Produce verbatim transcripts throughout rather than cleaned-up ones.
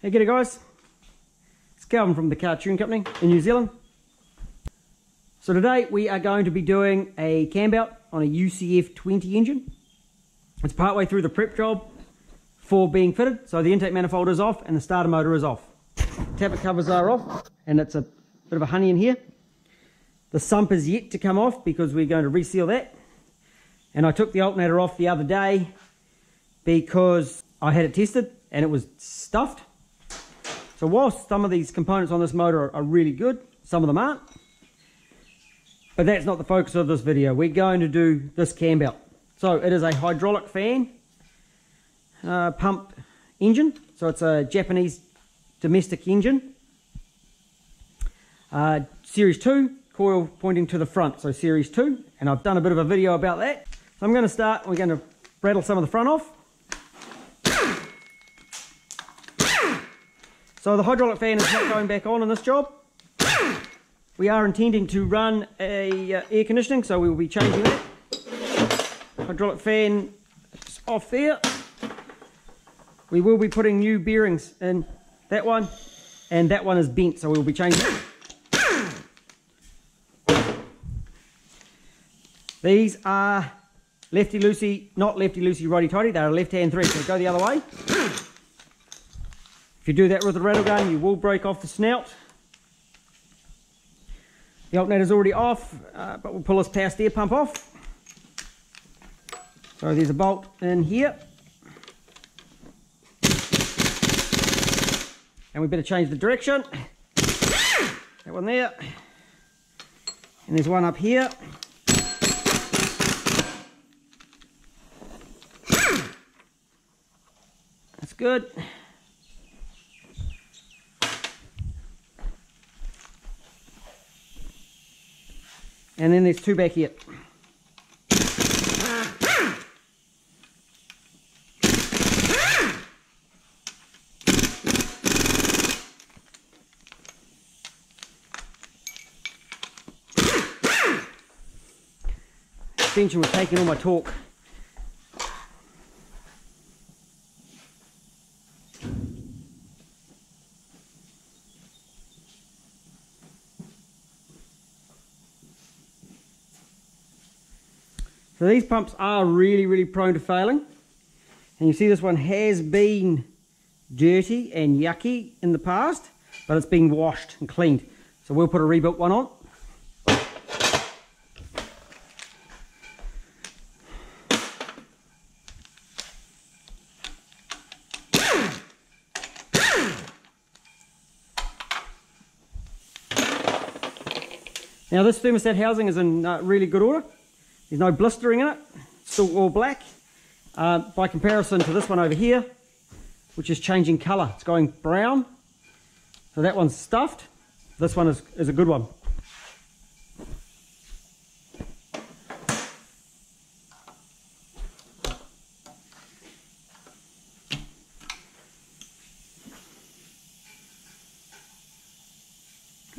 Hey, g'day guys, it's Calvin from the Cartune Company in New Zealand. So today we are going to be doing a cam out on a U C F twenty engine. It's partway through the prep job for being fitted, so the intake manifold is off and the starter motor is off. Tappet covers are off and it's a bit of a honey in here. The sump is yet to come off because we're going to reseal that. And I took the alternator off the other day because I had it tested and it was stuffed. So whilst some of these components on this motor are really good, some of them aren't. But that's not the focus of this video. We're going to do this cam out. So it is a hydraulic fan uh, pump engine. So it's a Japanese domestic engine. Uh, series two, coil pointing to the front. So series two, and I've done a bit of a video about that. So I'm going to start, we're going to rattle some of the front off. So the hydraulic fan is not going back on in this job. We are intending to run a uh, air conditioning, so we will be changing that. Hydraulic fan is off there. We will be putting new bearings in that one, and that one is bent, so we will be changing that. These are lefty-loosey, not lefty-loosey, righty-tighty. They are left-hand thread, so go the other way. If you do that with a rattle gun, you will break off the snout. The alternator's already off, uh, but we'll pull this power steer pump off. So there's a bolt in here. And we better change the direction. That one there. And there's one up here. That's good. And then there's two back here. Extension was taking all my torque. So these pumps are really, really prone to failing. And you see this one has been dirty and yucky in the past, but it's been washed and cleaned. So we'll put a rebuilt one on. Now this thermostat housing is in uh, really good order. There's no blistering in it, it's still all black, uh, by comparison to this one over here, which is changing colour. It's going brown, so that one's stuffed. This one is, is a good one.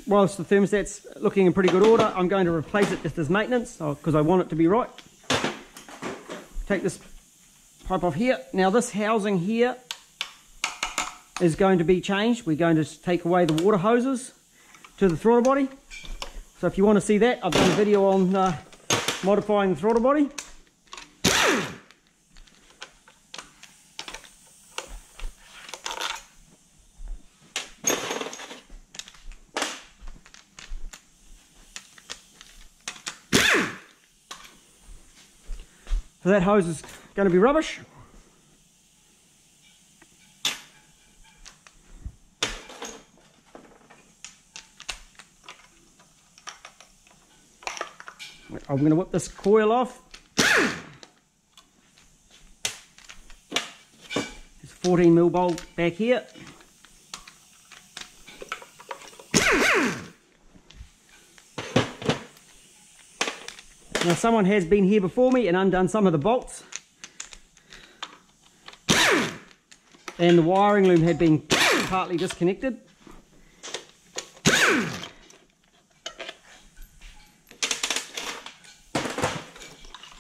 Whilst the thermostat's looking in pretty good order, I'm going to replace it just as maintenance, because I want it to be right. Take this pipe off here. Now this housing here is going to be changed. We're going to take away the water hoses to the throttle body. So if you want to see that, I've done a video on uh, modifying the throttle body. So that hose is going to be rubbish. I'm going to whip this coil off. There's a fourteen mil bolt back here. Now someone has been here before me and undone some of the bolts, and the wiring loom had been partly disconnected.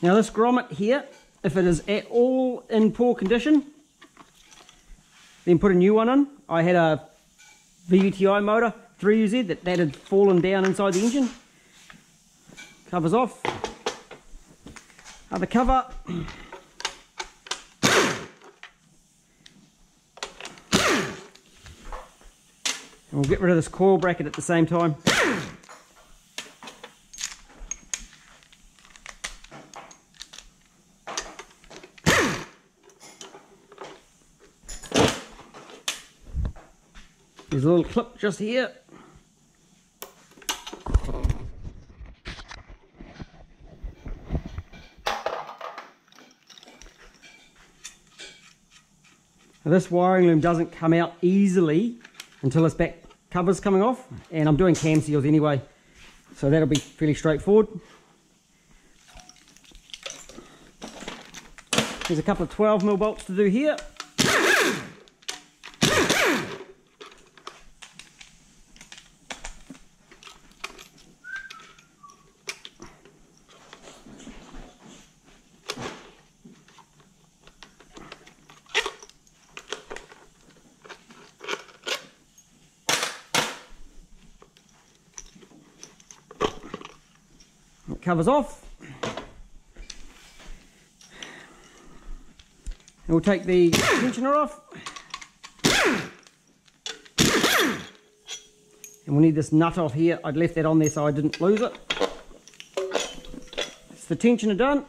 Now this grommet here, if it is at all in poor condition, then put a new one in. I had a V V T I motor, three U Z, that, that had fallen down inside the engine. Covers off. Other cover. And we'll get rid of this coil bracket at the same time. There's a little clip just here. Now this wiring loom doesn't come out easily until this back cover's coming off, and I'm doing cam seals anyway, so that'll be fairly straightforward. There's a couple of twelve mil bolts to do here. Covers off, and we'll take the tensioner off, and we'll need this nut off here. I'd left that on there so I didn't lose it. It's the tensioner done.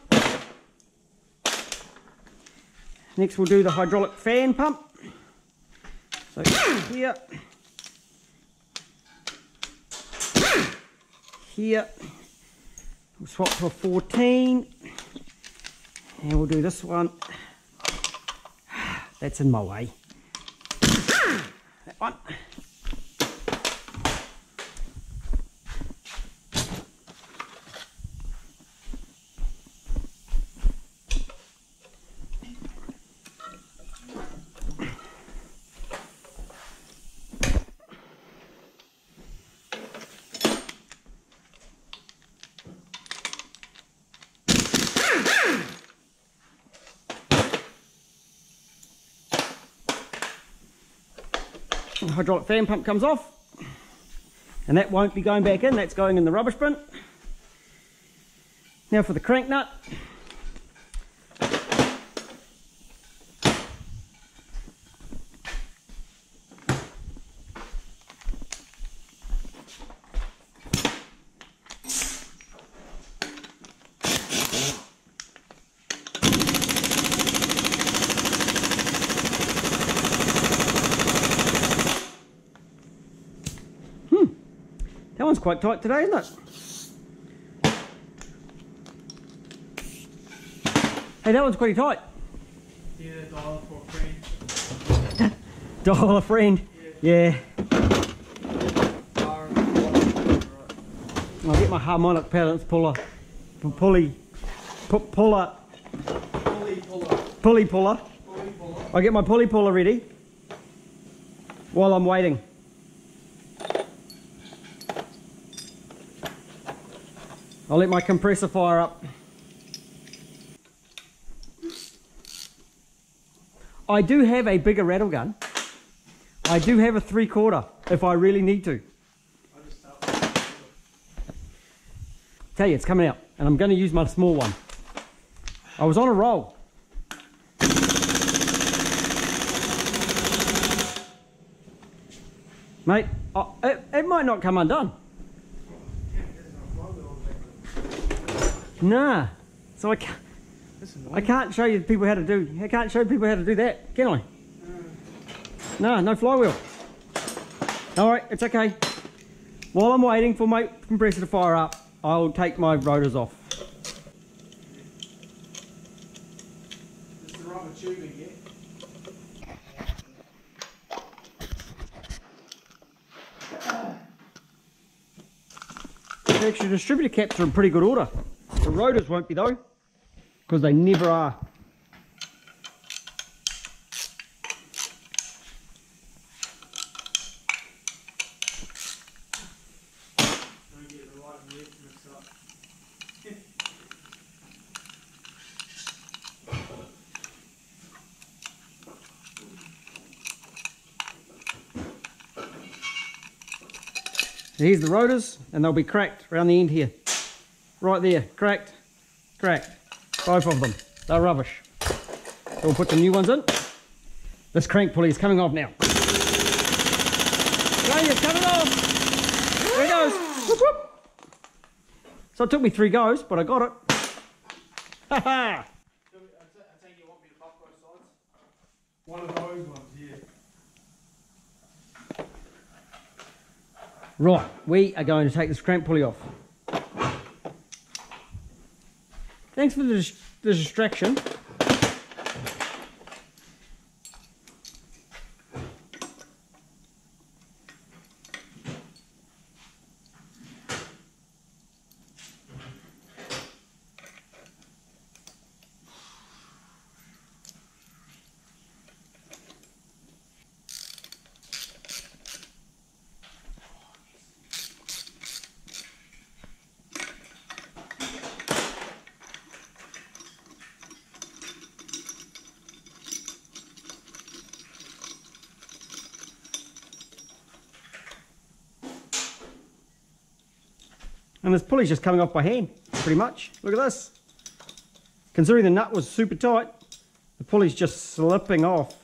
Next we'll do the hydraulic fan pump, so here, here. We'll swap to a fourteen, and we'll do this one. That's in my way. That one. Hydraulic fan pump comes off, and that won't be going back in, that's going in the rubbish bin. Now for the crank nut. That one's quite tight today, isn't it? Hey, that one's pretty tight. Yeah, dollar for a friend. Dollar a friend? Yeah. yeah. I'll get my harmonic balance puller. Pulley. Puller. Pulley puller. Pulley puller. I'll get my pulley puller ready while I'm waiting. I'll let my compressor fire up. I do have a bigger rattle gun. I do have a three quarter if I really need to. Tell you, it's coming out, and I'm going to use my small one. I was on a roll. Mate, I, it, it might not come undone. Nah, so I can't, I can't show you people how to do, I can't show people how to do that, can I? No, nah, no flywheel. Alright, it's okay. While I'm waiting for my compressor to fire up, I'll take my rotors off. It's the rubber tubing, yeah? Actually, distributor caps are in pretty good order. The rotors won't be though, because they never are. Don't get the right and left mixed up. So here's the rotors, and they'll be cracked around the end here. Right there, cracked, cracked. Both of them, they're rubbish. So we'll put the new ones in. This crank pulley is coming off now. There you come off. There it goes. Whoop, whoop. So it took me three goes, but I got it. Ha ha. So I think you want me to pop both sides? One of those ones, yeah. Right, we are going to take this crank pulley off. Thanks for the, dis the distraction. And this pulley's just coming off by hand, pretty much. Look at this. Considering the nut was super tight, the pulley's just slipping off.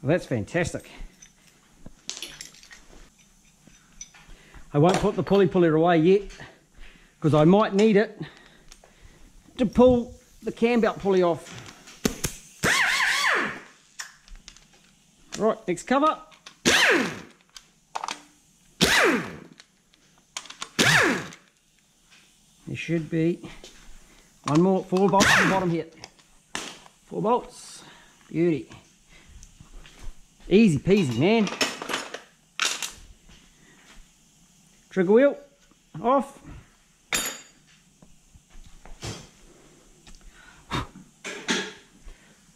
Well, that's fantastic. I won't put the pulley puller away yet, because I might need it to pull the cam belt pulley off. Right, next cover. There should be one more, four bolts on the bottom here. Four bolts, beauty. Easy peasy, man. Trigger wheel, off.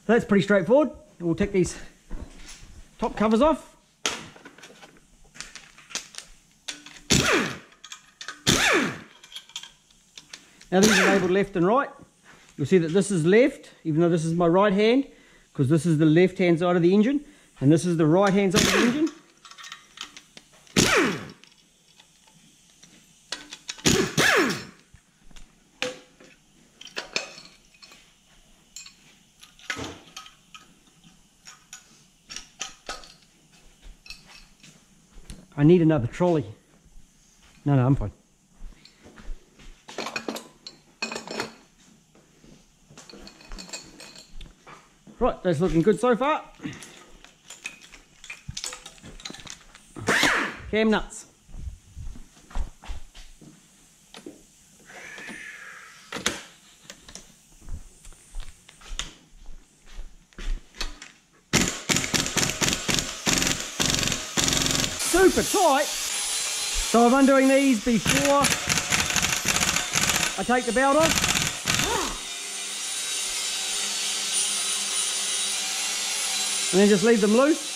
That's pretty straightforward. We'll take these top covers off. Now these are labelled left and right. You'll see that this is left, even though this is my right hand, because this is the left hand side of the engine, and this is the right hand side of the engine. I need another trolley. No, no, I'm fine. Right, that's looking good so far. Cam nuts. Super tight, so I'm undoing these before I take the belt off, and then just leave them loose.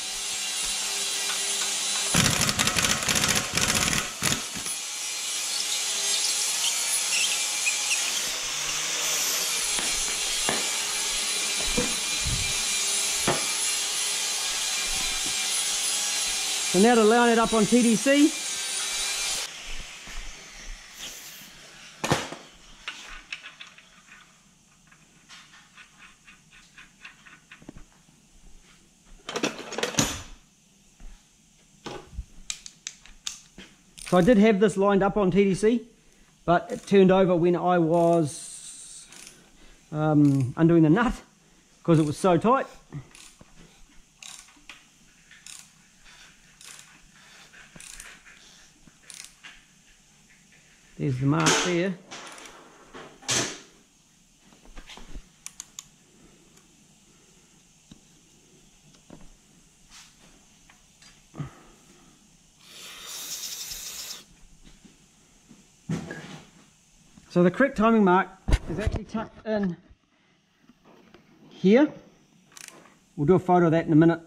So now to line it up on T D C. So I did have this lined up on T D C, but it turned over when I was um, undoing the nut because it was so tight. There's the mark there. So the correct timing mark is actually tucked in here. We'll do a photo of that in a minute.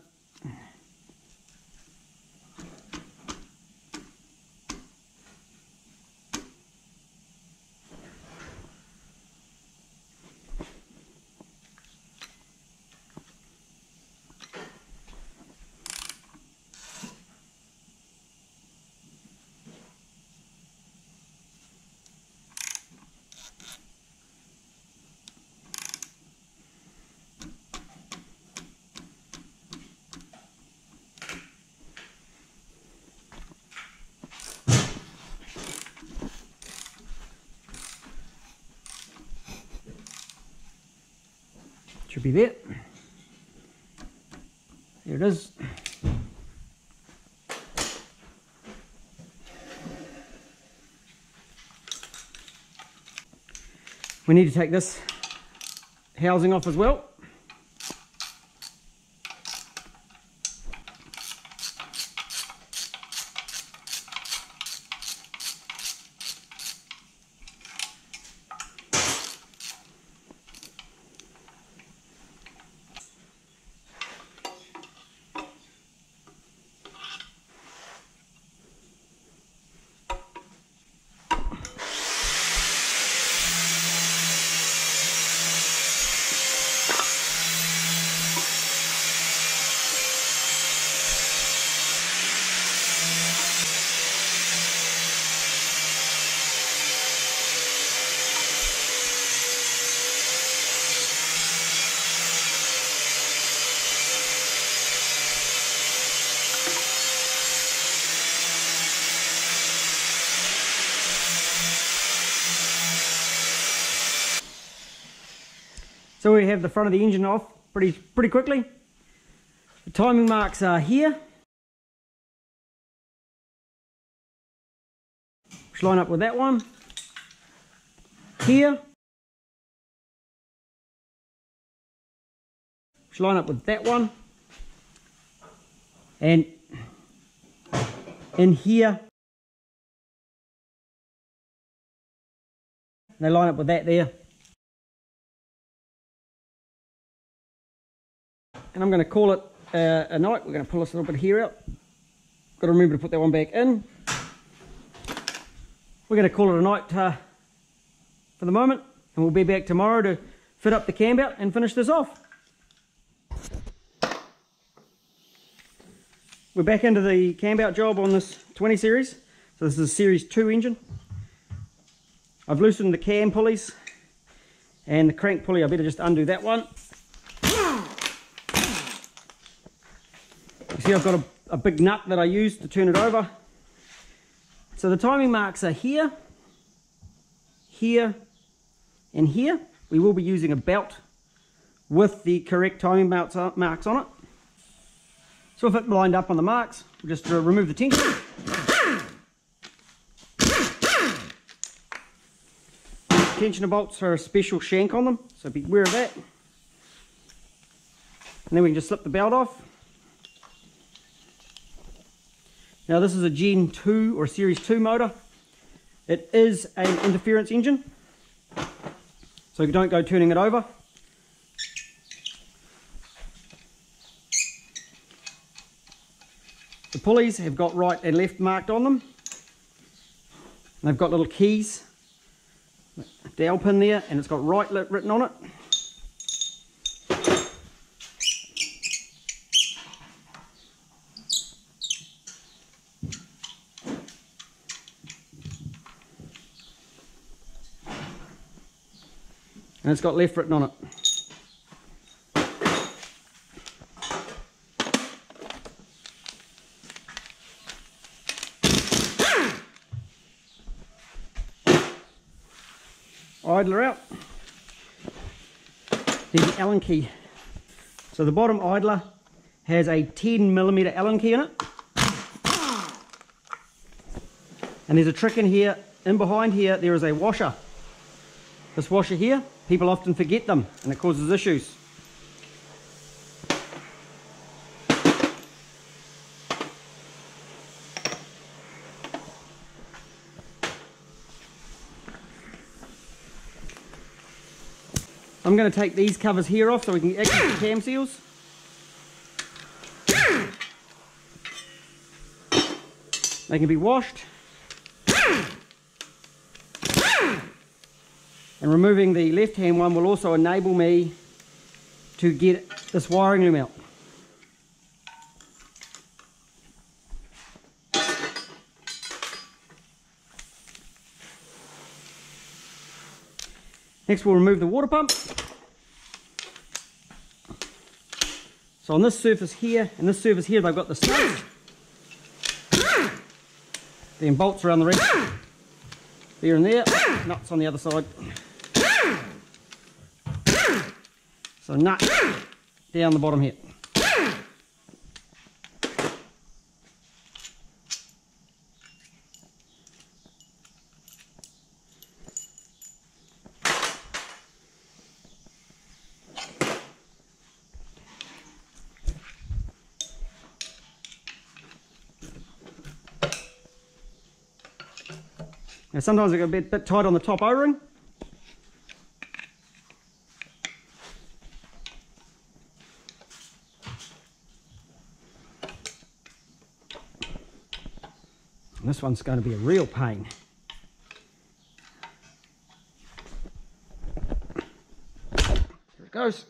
should be it. Here it is. We need to take this housing off as well. So we have the front of the engine off pretty pretty quickly. The timing marks are here, which line up with that one, here, which line up with that one, and in here, and they line up with that there. And I'm going to call it uh, a night. We're going to pull this little bit here out. Got to remember to put that one back in. We're going to call it a night uh, for the moment, and we'll be back tomorrow to fit up the cam out and finish this off. We're back into the cam out job on this twenty series. So this is a series two engine. I've loosened the cam pulleys and the crank pulley. I better just undo that one. See, I've got a, a big nut that I use to turn it over. So the timing marks are here, here, and here. We will be using a belt with the correct timing marks on it. So if it lined up on the marks, we'll just remove the tension. Tensioner bolts are a special shank on them, so beware of that. And then we can just slip the belt off. Now this is a gen two or series two motor. It is an interference engine, so don't go turning it over. The pulleys have got right and left marked on them. They've got little keys, dowel pin there, and it's got right written on it. And it's got left written on it. Idler out. There's the Allen key. So the bottom idler has a ten millimeter Allen key in it. And there's a trick in here, in behind here, there is a washer. This washer here, people often forget them and it causes issues. I'm going to take these covers here off so we can activate the cam seals. They can be washed. And removing the left-hand one will also enable me to get this wiring loom out. Next we'll remove the water pump. So on this surface here and this surface here, they've got the studs. Then bolts around the ring. There and there, nuts on the other side. So nut down the bottom here. Now sometimes it got a bit, bit tight on the top O-ring. And this one's going to be a real pain. There it goes.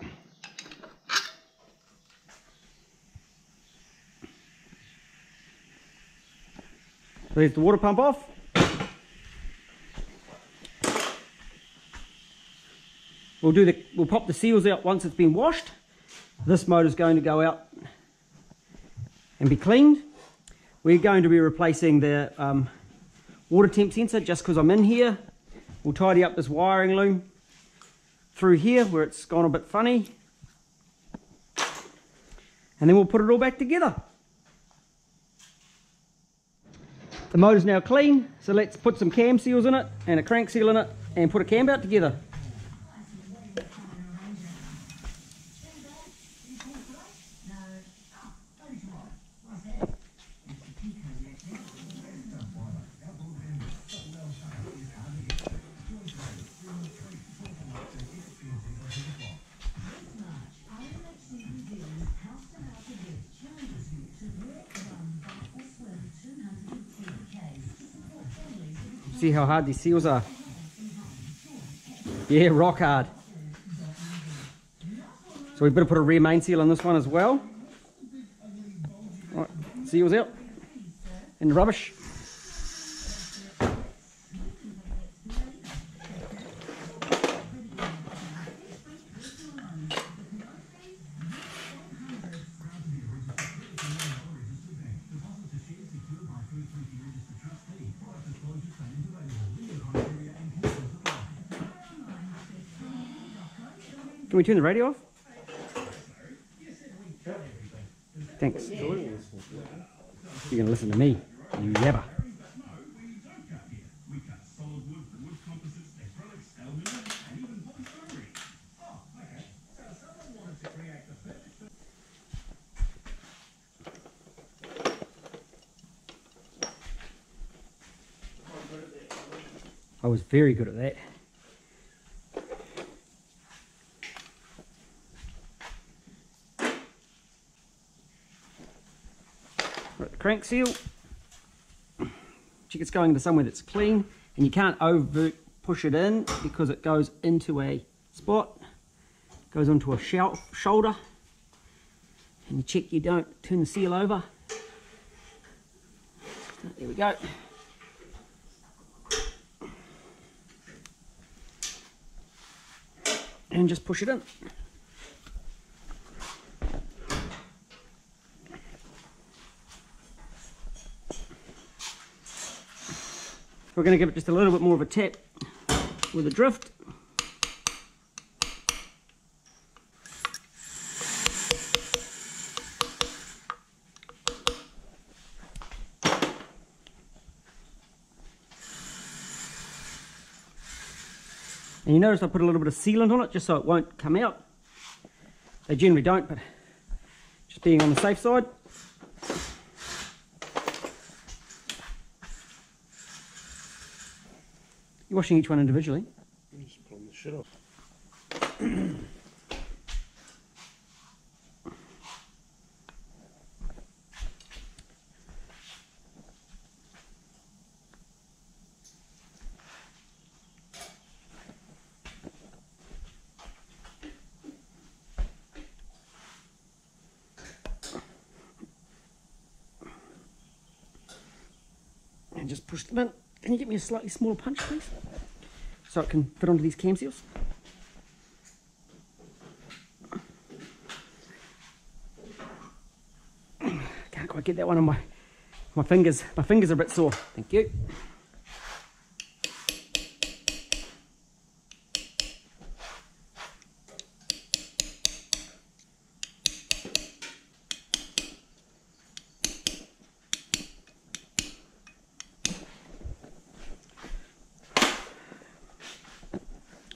Leave the water pump off. We'll do the, we'll pop the seals out once it's been washed. This motor's going to go out and be cleaned. We're going to be replacing the um, water temp sensor just because I'm in here. We'll tidy up this wiring loom through here where it's gone a bit funny. And then we'll put it all back together. The motor's now clean, so let's put some cam seals in it and a crank seal in it and put a cam out together. See how hard these seals are. Yeah, rock hard. So we better put a rear main seal on this one as well. Right, seals out. And rubbish. Can we turn the radio off? Thanks. You're going to listen to me, you yabber. I was very good at that. Crank seal. Check it's going to somewhere that's clean, and you can't over push it in because it goes into a spot, goes onto a shoulder, and you check you don't turn the seal over. There we go. And just push it in. We're going to give it just a little bit more of a tap with a drift. And you notice I put a little bit of sealant on it just so it won't come out. They generally don't, but just being on the safe side. You're washing each one individually. I'm just pulling the shit off. And just push them in. Can you get me a slightly smaller punch, please? So it can fit onto these cam seals. Can't quite get that one on my my fingers. My fingers are a bit sore. Thank you.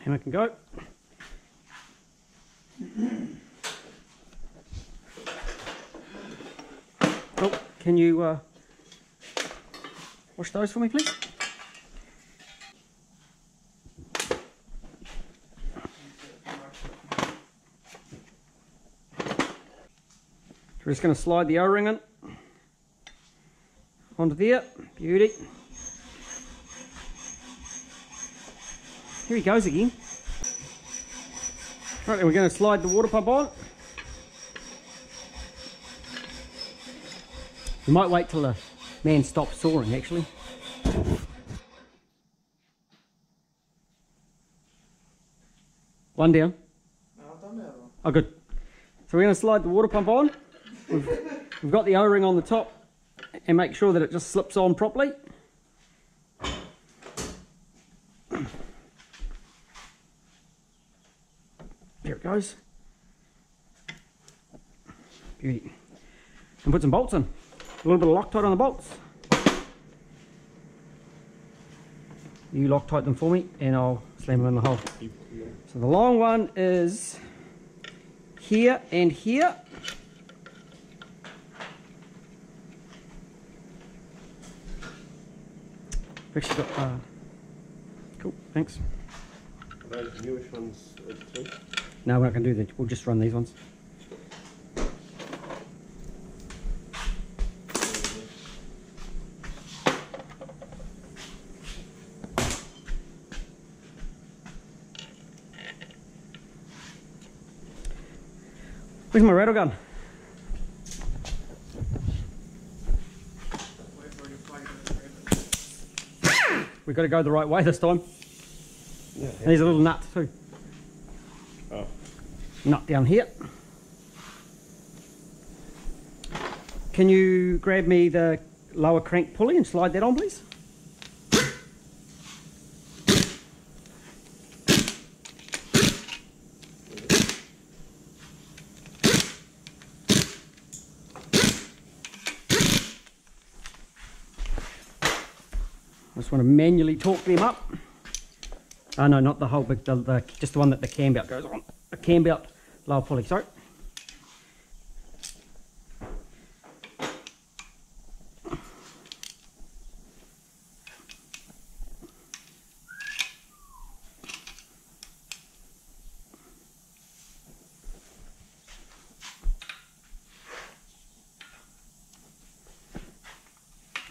Hammer can go. Oh, can you uh, wash those for me, please? We're just going to slide the O-ring in onto there. Beauty. Here he goes again. Right, then we're going to slide the water pump on. We might wait till the man stops sawing, actually. One down. Oh, good. So we're going to slide the water pump on. We've, we've got the O-ring on the top, and make sure that it just slips on properly. There it goes. Beauty. And put some bolts in. A little bit of Loctite on the bolts. You Loctite them for me, and I'll slam them in the hole. So the long one is here and here. I've actually got, uh, cool, thanks. Are those newish ones too? No, we're not going to do that. We'll just run these ones. Where's my rattle gun? We've got to go the right way this time. Yeah, and there's a little nut too. Oh. Nut down here. Can you grab me the lower crank pulley and slide that on, please? I just want to manually torque them up. Oh no, not the whole big, the, the, just the one that the cam belt goes on. The cam belt, lower pulley, sorry.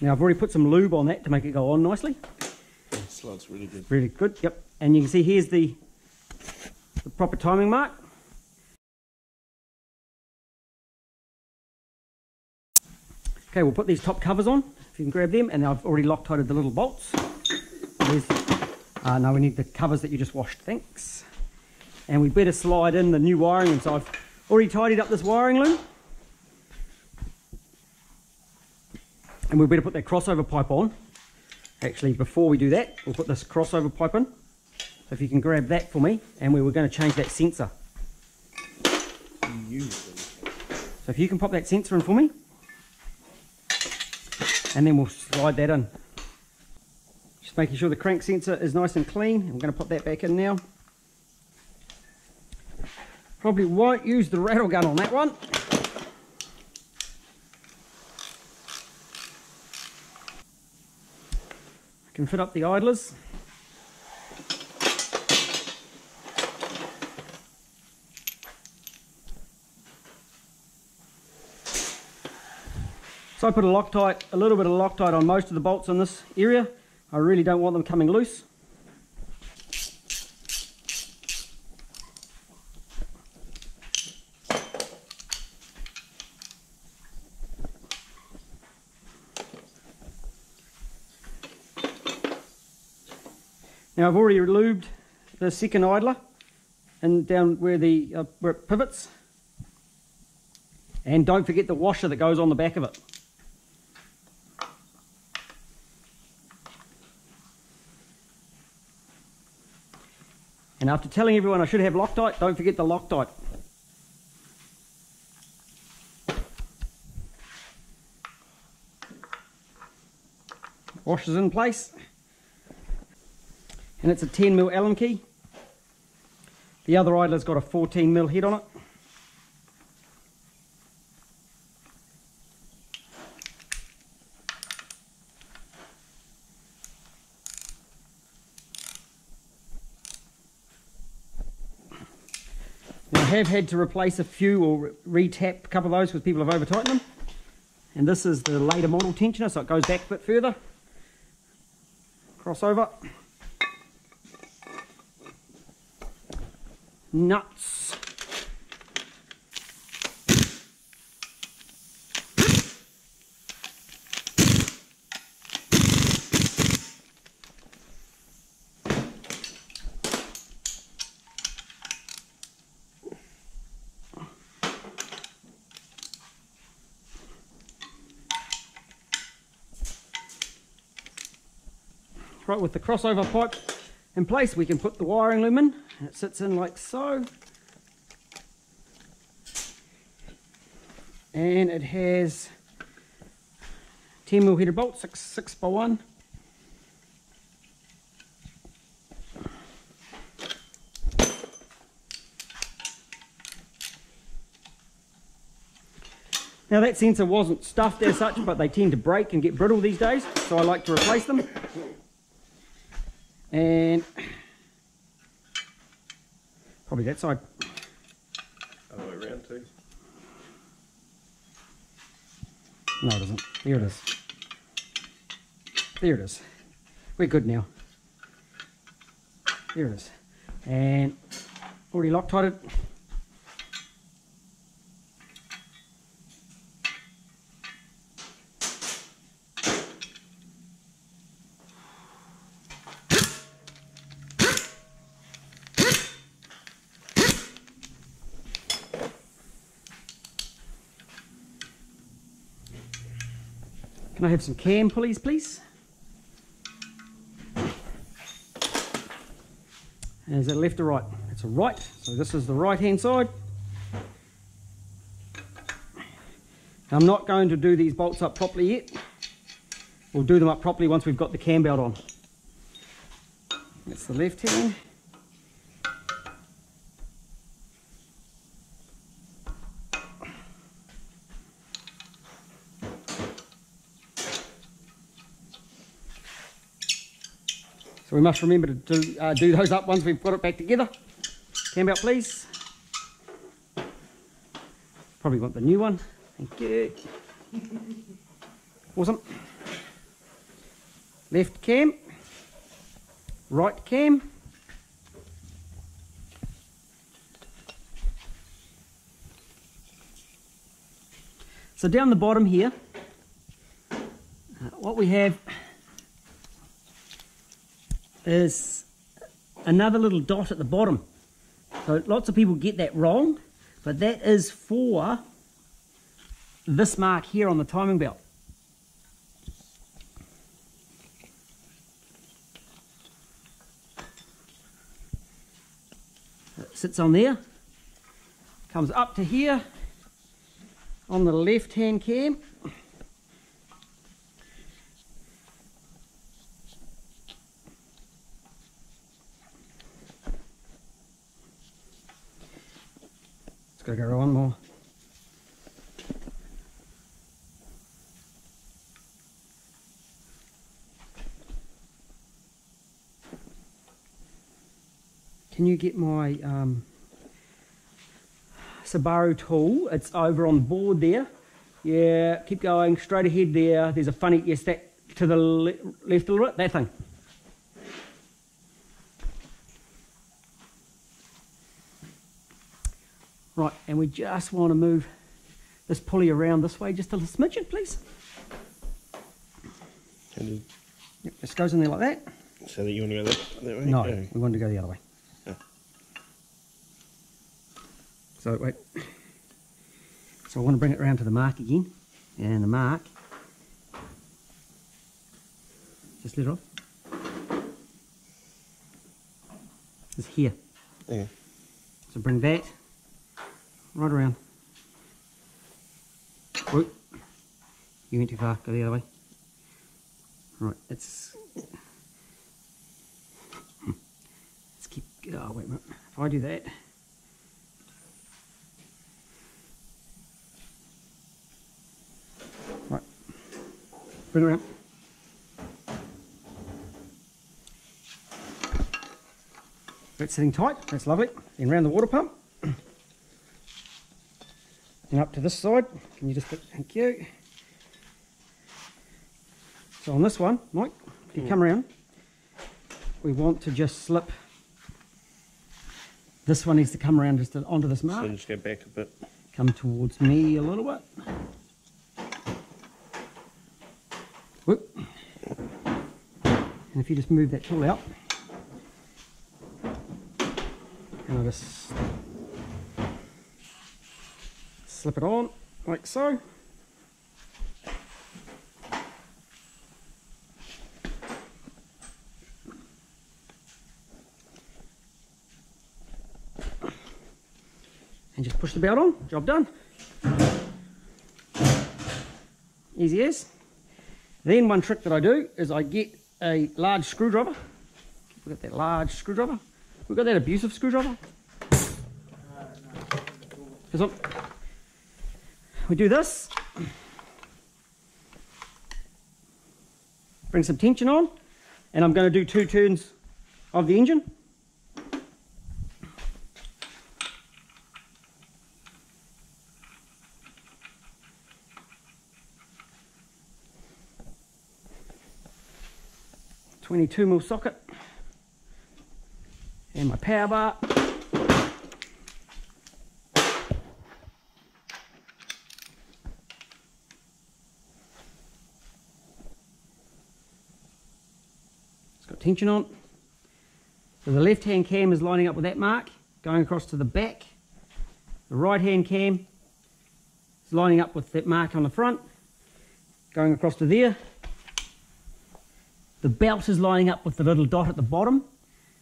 Now I've already put some lube on that to make it go on nicely. It slides really good. Really good, yep. And you can see here's the, the proper timing mark. Okay, we'll put these top covers on, if you can grab them, and I've already Loctited the little bolts. Uh, now we need the covers that you just washed, thanks. And we better slide in the new wiring, and so I've already tidied up this wiring loom. And we better put that crossover pipe on. Actually, before we do that, we'll put this crossover pipe in. So if you can grab that for me, and we were going to change that sensor. So if you can pop that sensor in for me, and then we'll slide that in. Just making sure the crank sensor is nice and clean. I'm going to pop that back in now. Probably won't use the rattle gun on that one. Can fit up the idlers. So I put a Loctite, a little bit of Loctite on most of the bolts in this area. I really don't want them coming loose. Now I've already lubed the second idler and down where the uh, where it pivots, and don't forget the washer that goes on the back of it. And after telling everyone I should have Loctite, don't forget the Loctite. Washer's in place. And it's a ten mil Allen key. The other idler's got a fourteen mil head on it. Now I have had to replace a few or re-tap a couple of those because people have over-tightened them. And this is the later model tensioner, so it goes back a bit further. Crossover. Nuts. Right, with the crossover pipe in place, we can put the wiring loom in, and it sits in like so. And it has ten mil header bolts, six, six by one. Now that sensor wasn't stuffed as such, but they tend to break and get brittle these days, so I like to replace them. And probably that side. Other way around too. No, it doesn't. There it is. There it is. We're good now. There it is. And already Loctited. Can I have some cam pulleys, please? And is it left or right? It's a right, so this is the right-hand side. I'm not going to do these bolts up properly yet. We'll do them up properly once we've got the cam belt on. That's the left hand. We must remember to do, uh, do those up once we've got it back together. Cam belt, please. Probably want the new one. Thank you. Awesome. Left cam. Right cam. So down the bottom here, uh, what we have is another little dot at the bottom. So lots of people get that wrong, but that is for this mark here on the timing belt. It sits on there, comes up to here on the left hand cam. Gotta go one more. Can you get my um, Subaru tool? It's over on the board there. Yeah, keep going straight ahead there. There's a funny, yes, that to the le left a little bit. That thing. Right, and we just want to move this pulley around this way just a little smidgen, please. Yep, this goes in there like that. So that you want to go that, that way? No, no, we want to go the other way. Oh. So, wait. So I want to bring it around to the mark again. And the mark. Just let it off. It's here. Yeah. So bring that right around. Whoop. You went too far, go the other way. Right, it's... Let's keep... Uh, oh, wait a minute, if I do that, right, bring it around. That's sitting tight, that's lovely. Then round the water pump, and up to this side. Can you just put, thank you. So on this one, Mike, if you yeah. come around, we want to just slip. This one needs to come around just onto this mark. So just go back a bit. Come towards me a little bit. Whoop. And if you just move that tool out. And I'll just slip it on, like so. And just push the belt on, job done. Easy as. Then one trick that I do is I get a large screwdriver. Look at that large screwdriver. We've got that abusive screwdriver. Because we do this. Bring some tension on. And I'm going to do two turns of the engine. twenty-two mil socket and my power bar. It's got tension on. So the left hand cam is lining up with that mark, going across to the back. The right hand cam is lining up with that mark on the front, going across to there. The belt is lining up with the little dot at the bottom,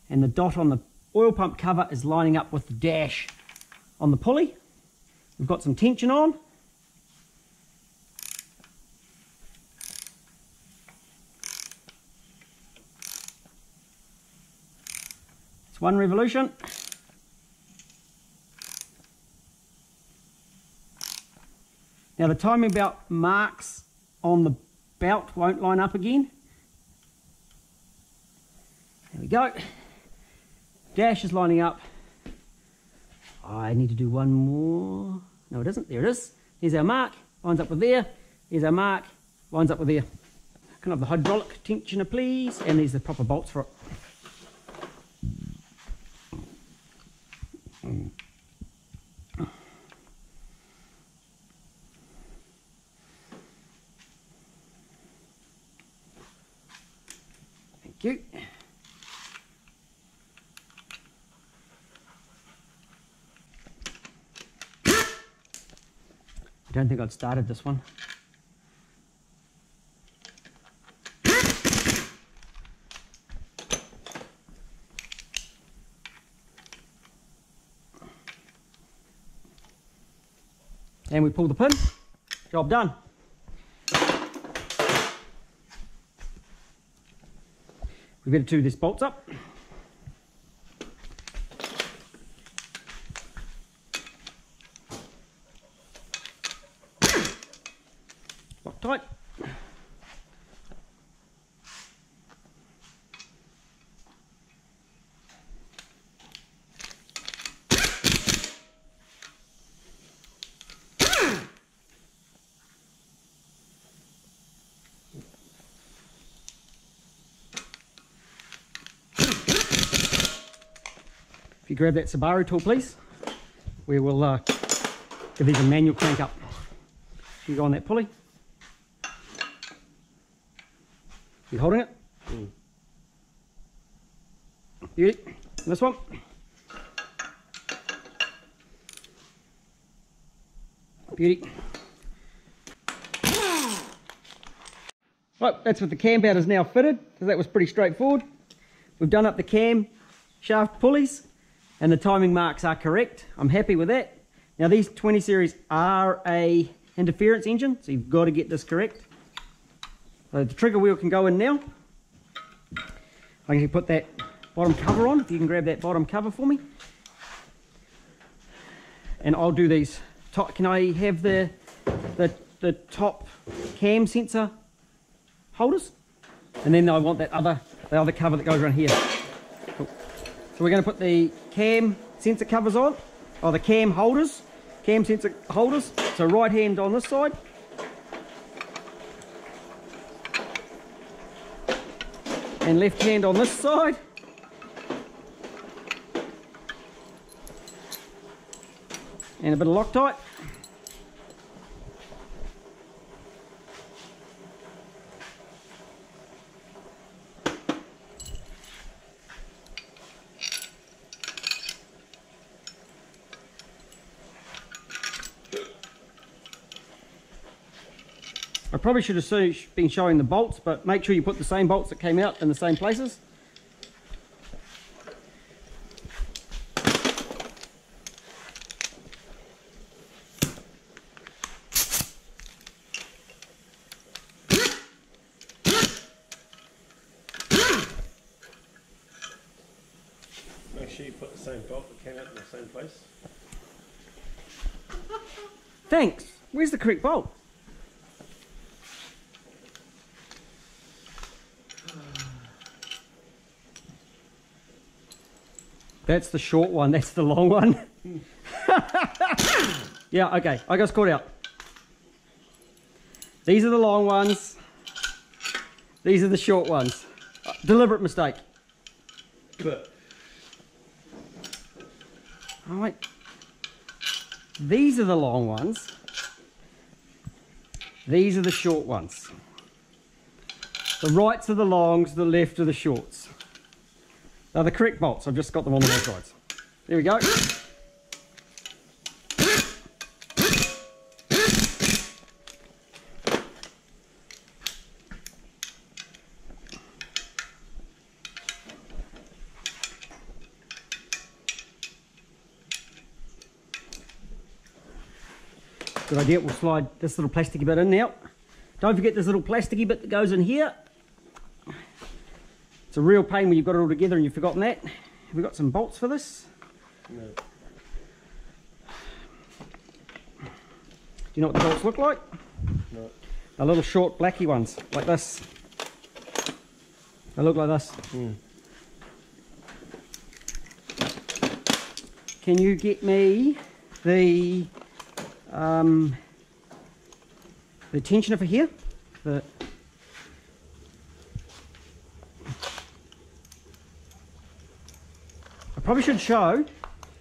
and the dot on the oil pump cover is lining up with the dash on the pulley. We've got some tension on. It's one revolution. Now the timing belt marks on the belt won't line up again. There we go. Dash is lining up. I need to do one more. No, it doesn't. There it is. Here's our mark. Lines up with there. Here's our mark. Lines up with there. Can I have the hydraulic tensioner, please? And these are the proper bolts for it. Thank you. I don't think I'd started this one. And we pull the pin. Job done. We better do this bolts up. Tight. If you grab that Subaru tool, please, we will uh, give these a manual crank up. You go on that pulley. You holding it? Mm. Beauty. And this one. Beauty. Right, that's what the cam belt is now fitted, because that was pretty straightforward. We've done up the cam shaft pulleys, and the timing marks are correct. I'm happy with that. Now these twenty series are a interference engine, so you've got to get this correct. So the trigger wheel can go in now. I can put that bottom cover on, if you can grab that bottom cover for me. And I'll do these top. Can I have the the the top cam sensor holders? And then I want that other the other cover that goes around here. Cool. So we're going to put the cam sensor covers on, or the cam holders, cam sensor holders. So right hand on this side. And left hand on this side. And a bit of Loctite. I probably should have been showing the bolts, but make sure you put the same bolts that came out in the same places. Make sure you put the same bolt that came out in the same place. Thanks. Where's the correct bolt? That's the short one, that's the long one. Yeah, okay, I got caught out. These are the long ones. These are the short ones. Deliberate mistake. Alright. These are the long ones. These are the short ones. The rights are the longs, the left are the shorts. Now the correct bolts, I've just got them on the both sides. There we go. Good idea, we'll slide this little plasticky bit in now. Don't forget this little plasticky bit that goes in here. It's a real pain when you've got it all together and you've forgotten that. Have we got some bolts for this? No. Do you know what the bolts look like? No. They're little short blacky ones, like this. They look like this. Mm. Can you get me the um, the tensioner for here? The, probably should show,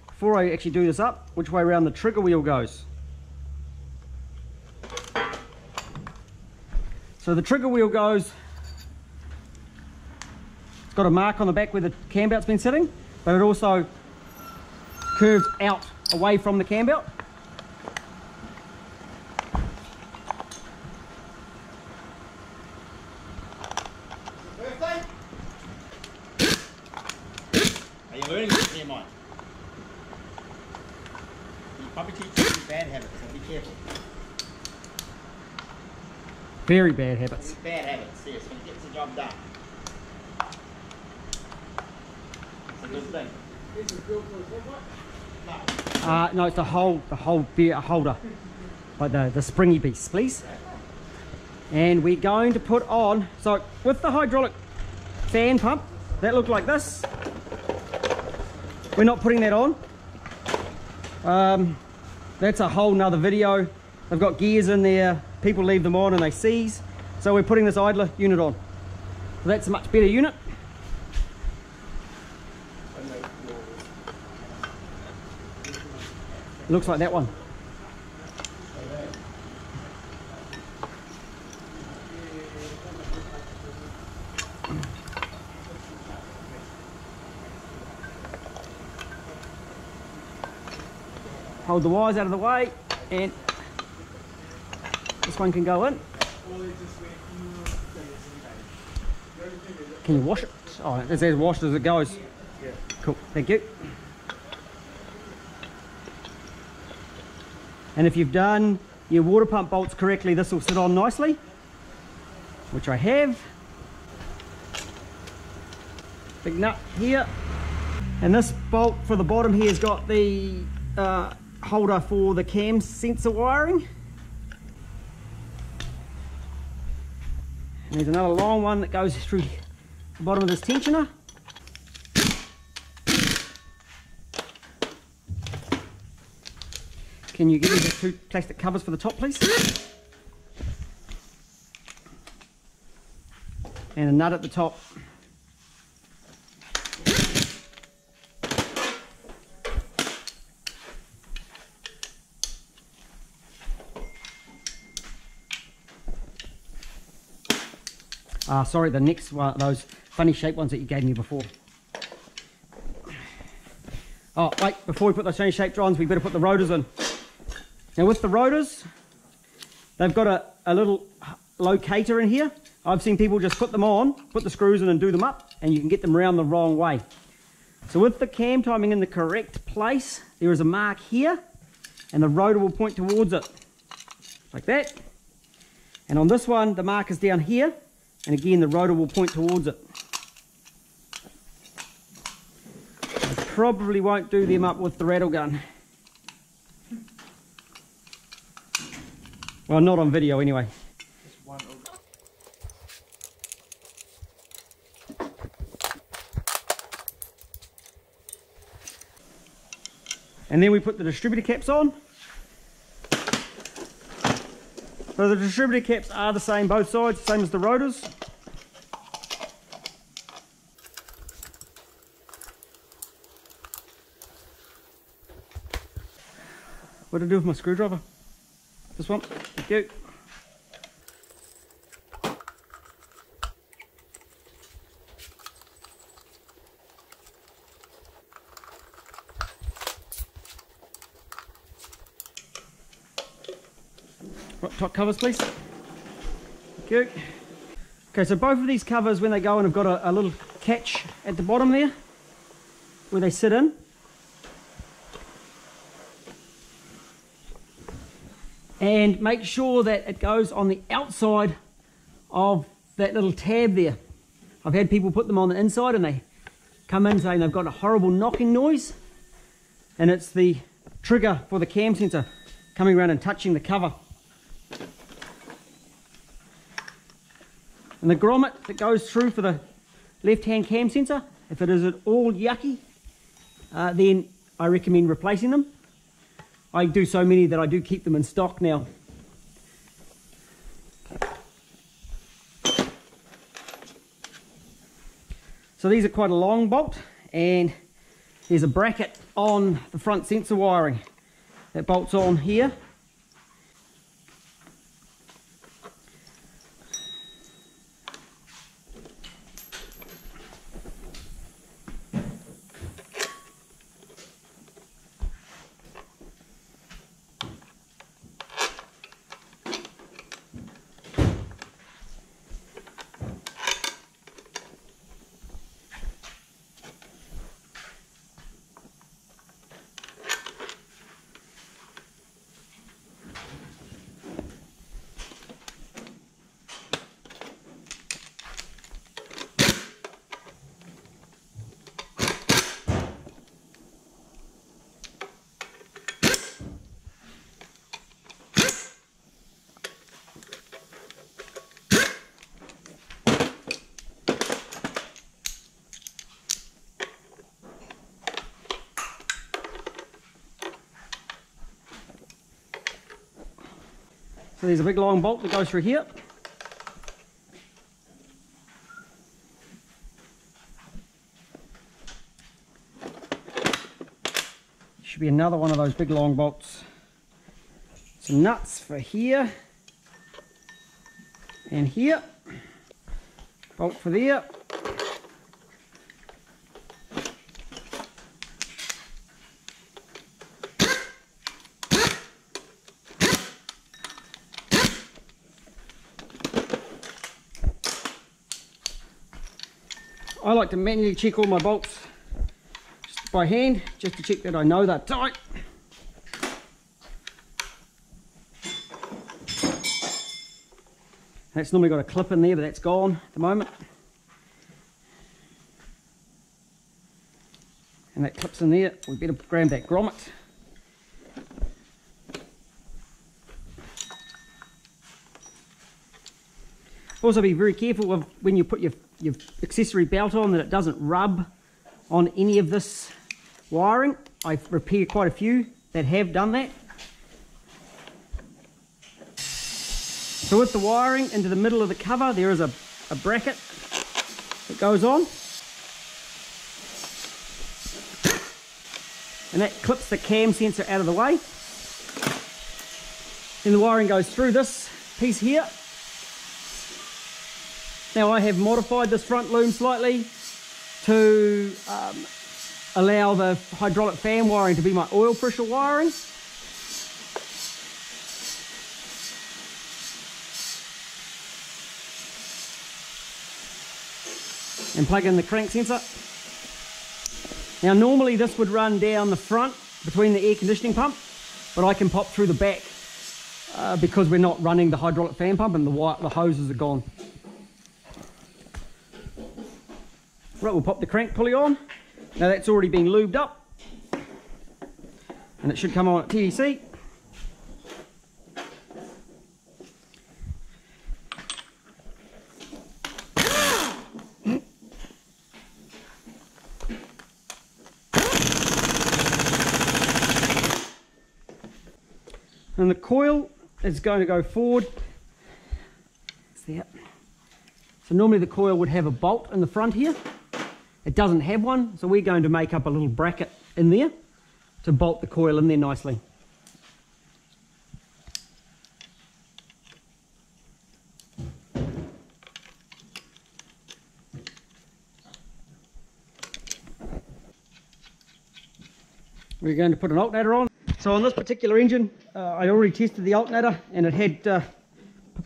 before I actually do this up, which way around the trigger wheel goes. So the trigger wheel goes, it's got a mark on the back where the cam belt's been sitting, but it also curves out away from the cam belt. Very bad habits. Bad habits, yes, when it gets the job done. It's a good thing. Is it built for a No. Uh, no, it's the whole, the whole beer holder. Like the, the springy beast, please. And we're going to put on, so with the hydraulic fan pump, that looked like this. We're not putting that on. Um, that's a whole nother video. They've got gears in there. People leave them on and they seize. So we're putting this idler unit on. So that's a much better unit. It looks like that one. Hold the wires out of the way and this one can go in. Can you wash it? Oh, it's as washed as it goes. Cool, thank you. And if you've done your water pump bolts correctly, this will sit on nicely, which I have. big nut here. And this bolt for the bottom here has got the uh, holder for the cam sensor wiring. And there's another long one that goes through the bottom of this tensioner. Can you give me the two plastic covers for the top, please? And a nut at the top. Ah, uh, sorry, the next one, those funny shaped ones that you gave me before. Oh, wait, before we put those funny shaped ones, we better put the rotors in. Now with the rotors, they've got a, a little locator in here. I've seen people just put them on, put the screws in and do them up, and you can get them around the wrong way. So with the cam timing in the correct place, there is a mark here, and the rotor will point towards it, like that. And on this one, the mark is down here, and again, the rotor will point towards it. I probably won't do them up with the rattle gun. Well, not on video anyway. And then we put the distributor caps on. So the distributor caps are the same, both sides, same as the rotors. What do I do with my screwdriver? This one, thank you. Right, top covers, please. Thank you. Okay, so both of these covers, when they go in, have got a, a little catch at the bottom there, where they sit in. And make sure that it goes on the outside of that little tab there. I've had people put them on the inside and they come in saying they've got a horrible knocking noise, and it's the trigger for the cam sensor coming around and touching the cover. And the grommet that goes through for the left-hand cam sensor, if it is at all yucky, uh, then I recommend replacing them. I do so many that I do keep them in stock now. So these are quite a long bolt, and there's a bracket on the front sensor wiring that bolts on here. So there's a big long bolt that goes through here. Should be another one of those big long bolts. Some nuts for here and here. Bolt for there. I like to manually check all my bolts just by hand, just to check that I know they're tight. That's normally got a clip in there, but that's gone at the moment. and that clips in there. We better grab that grommet. Also be very careful of when you put your, your accessory belt on that it doesn't rub on any of this wiring. I've repaired quite a few that have done that. So with the wiring into the middle of the cover, there is a, a bracket that goes on. And that clips the cam sensor out of the way. Then the wiring goes through this piece here. Now I have modified this front loom slightly to um, allow the hydraulic fan wiring to be my oil pressure wiring. And plug in the crank sensor. Now normally this would run down the front between the air conditioning pump, but I can pop through the back uh, because we're not running the hydraulic fan pump and the, wire, the hoses are gone. Right, we'll pop the crank pulley on. Now that's already been lubed up and it should come on at T D C. And the coil is going to go forward. So normally the coil would have a bolt in the front here. It doesn't have one, so we're going to make up a little bracket in there to bolt the coil in there nicely. We're going to put an alternator on. So on this particular engine, uh, I already tested the alternator and it had uh,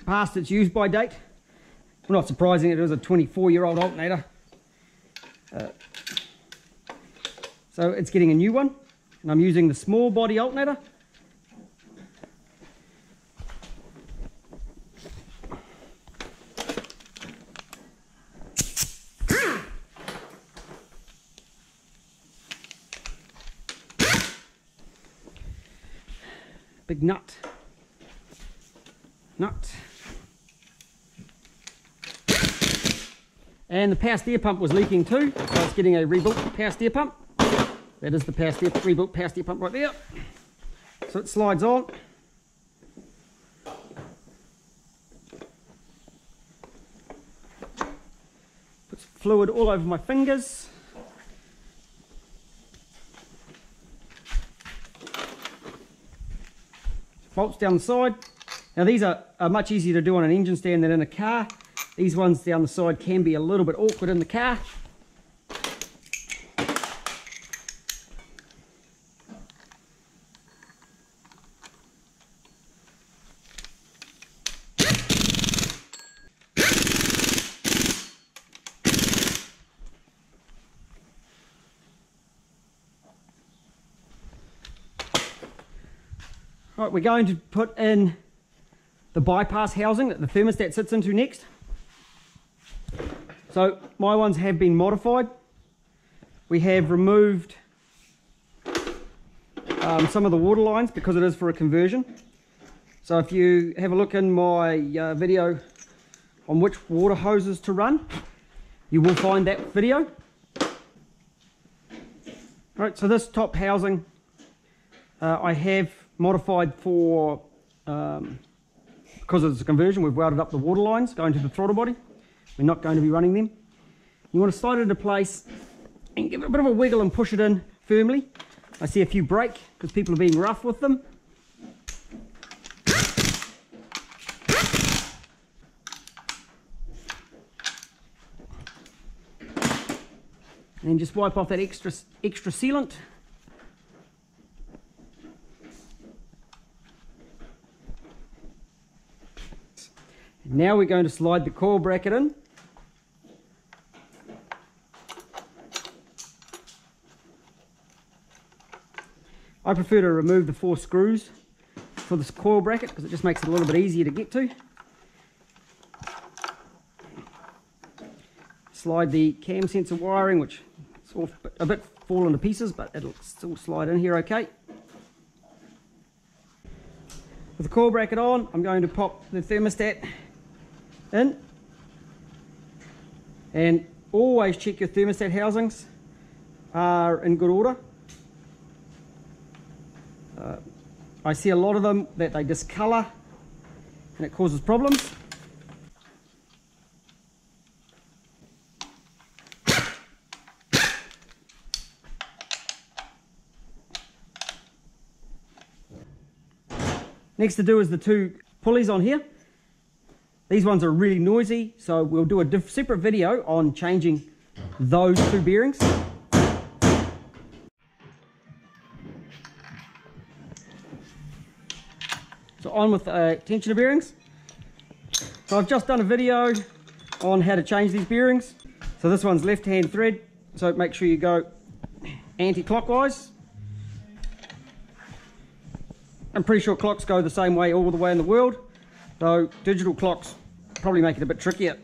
passed its use by date. Well, not surprising, it was a twenty-four year old alternator. Uh, so it's getting a new one, and I'm using the small body alternator. Big nut. Nut. And the power steer pump was leaking too, so it's getting a rebuilt power steer pump. That is the power steer, rebuilt power steer pump right there. So it slides on. Puts fluid all over my fingers. Bolts down the side. Now these are, are much easier to do on an engine stand than in a car. These ones down the side can be a little bit awkward in the car. Right, we're going to put in the bypass housing that the thermostat sits into next. So my ones have been modified. We have removed um, some of the water lines because it is for a conversion. So if you have a look in my uh, video on which water hoses to run, you will find that video. Right, so this top housing uh, I have modified for, um, because it's a conversion, we've welded up the water lines going to the throttle body. We're not going to be running them. You want to slide it into place and give it a bit of a wiggle and push it in firmly. I see a few break because people are being rough with them. And then just wipe off that extra, extra sealant. And now we're going to slide the coil bracket in. I prefer to remove the four screws for this coil bracket because it just makes it a little bit easier to get to. Slide the cam sensor wiring, which is a bit fallen to pieces, but it'll still slide in here okay. With the coil bracket on, I'm going to pop the thermostat in. And always check your thermostat housings are in good order. Uh, I see a lot of them that they discolour and it causes problems. Next to do is the two pulleys on here. These ones are really noisy, so we'll do a separate video on changing those two bearings. So on with uh, tensioner bearings. So I've just done a video on how to change these bearings. So this one's left hand thread, so make sure you go anti-clockwise. I'm pretty sure clocks go the same way all the way in the world, though digital clocks probably make it a bit trickier.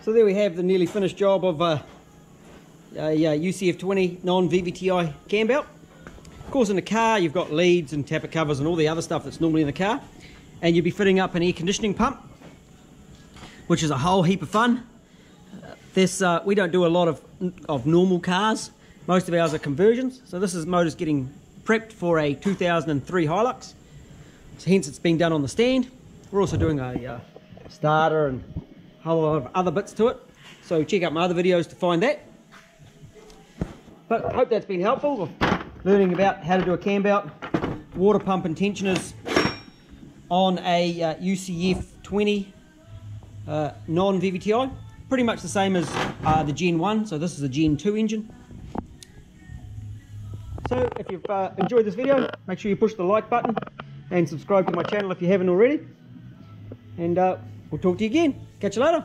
So there we have the nearly finished job of uh, a, a U C F twenty non-V V T I cam belt. Of course, in a car you've got leads and tappet covers and all the other stuff that's normally in the car. And you'll be fitting up an air conditioning pump, which is a whole heap of fun. Uh, this uh, we don't do a lot of, of normal cars. Most of ours are conversions. So this is motor's getting prepped for a two thousand three Hilux. So hence it's being done on the stand. We're also doing a uh, starter and a whole lot of other bits to it. So check out my other videos to find that. But I hope that's been helpful, learning about how to do a cam belt, water pump and tensioners, on a uh, U C F twenty uh, non-V V T I. Pretty much the same as uh, the Gen one, so this is a Gen two engine. So if you've uh, enjoyed this video, make sure you push the like button and subscribe to my channel if you haven't already. And uh, we'll talk to you again. Catch you later.